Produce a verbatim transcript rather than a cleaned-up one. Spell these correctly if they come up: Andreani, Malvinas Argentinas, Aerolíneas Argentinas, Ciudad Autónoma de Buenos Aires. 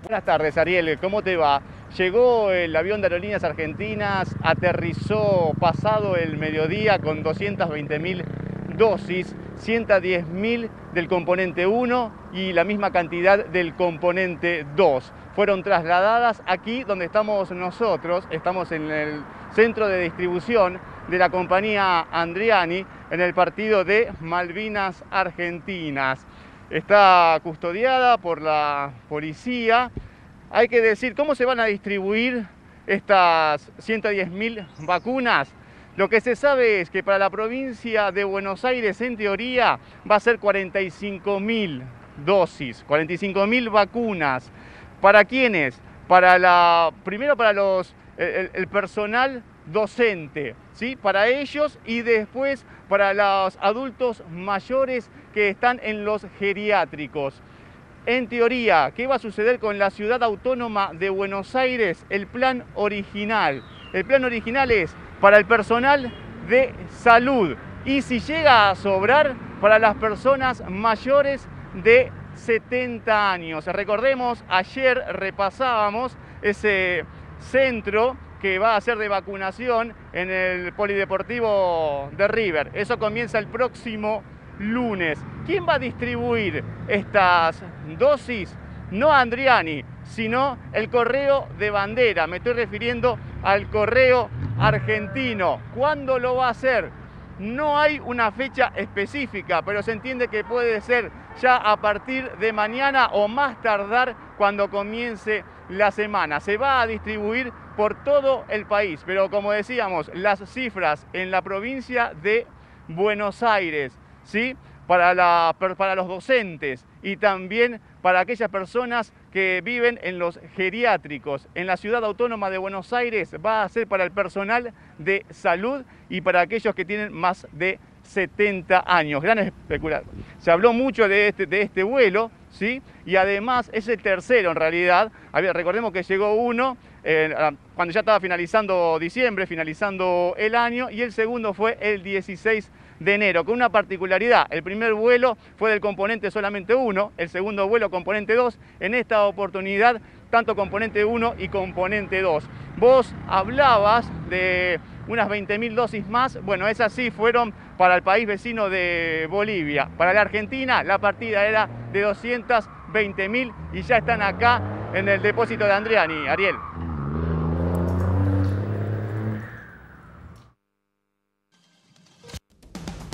Buenas tardes, Ariel, ¿cómo te va? Llegó el avión de Aerolíneas Argentinas, aterrizó pasado el mediodía con doscientas veinte mil dosis, ciento diez mil del componente uno y la misma cantidad del componente dos. Fueron trasladadas aquí donde estamos nosotros, estamos en el centro de distribución de la compañía Andreani, en el partido de Malvinas Argentinas. Está custodiada por la policía. Hay que decir cómo se van a distribuir estas ciento diez mil vacunas. Lo que se sabe es que para la provincia de Buenos Aires, en teoría, va a ser cuarenta y cinco mil dosis, cuarenta y cinco mil vacunas. ¿Para quiénes? Para la, primero para los, el, el personal docente, ¿sí? Para ellos, y después para los adultos mayores que están en los geriátricos. En teoría, ¿qué va a suceder con la Ciudad Autónoma de Buenos Aires? El plan original. El plan original es para el personal de salud y, si llega a sobrar, para las personas mayores de setenta años. Recordemos, ayer repasábamos ese centro que va a ser de vacunación en el Polideportivo de River. Eso comienza el próximo lunes. ¿Quién va a distribuir estas dosis? No Andreani, sino el correo de bandera. Me estoy refiriendo al correo argentino. ¿Cuándo lo va a hacer? No hay una fecha específica, pero se entiende que puede ser ya a partir de mañana o más tardar cuando comience la semana. Se va a distribuir por todo el país, pero como decíamos, las cifras en la provincia de Buenos Aires, ¿sí? Para, la, para los docentes y también para aquellas personas que viven en los geriátricos. En la Ciudad Autónoma de Buenos Aires va a ser para el personal de salud y para aquellos que tienen más de setenta años. Gran especulación. Se habló mucho de este, de este vuelo, ¿sí? Y además es el tercero en realidad. A ver, recordemos que llegó uno eh, cuando ya estaba finalizando diciembre, finalizando el año, y el segundo fue el dieciséis de enero, con una particularidad. El primer vuelo fue del componente solamente uno, el segundo vuelo componente dos, en esta oportunidad tanto componente uno y componente dos. Vos hablabas de unas veinte mil dosis más, bueno, esas sí fueron para el país vecino de Bolivia. Para la Argentina la partida era de doscientas veinte mil y ya están acá en el depósito de Andreani, Ariel.